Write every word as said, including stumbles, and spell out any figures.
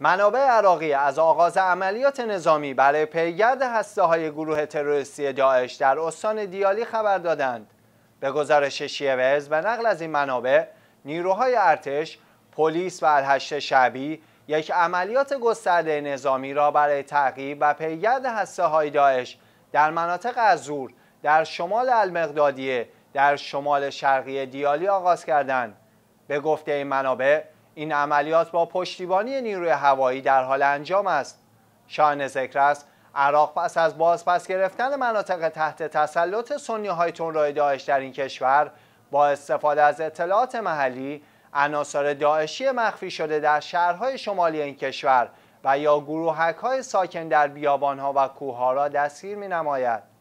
منابع عراقی از آغاز عملیات نظامی برای پیگرد هسته‌های گروه تروریستی داعش در استان دیالی خبر دادند. به گزارش شیعه ویوز و نقل از این منابع، نیروهای ارتش، پلیس و الحشد الشعبی یک عملیات گسترده نظامی را برای تعقیب و پیگرد هسته‌های داعش در مناطق الزور در شمال المقدادیه در شمال شرقی دیالی آغاز کردند. به گفته این منابع، این عملیات با پشتیبانی نیروی هوایی در حال انجام است. شایان ذکر است عراق پس از بازپس گرفتن مناطق تحت تسلط سنی‌های تندروی داعش در این کشور با استفاده از اطلاعات محلی، عناصر داعشی مخفی شده در شهرهای شمالی این کشور و یا گروهک‌های ساکن در بیابان‌ها و کوه‌ها را دستگیر می‌نماید.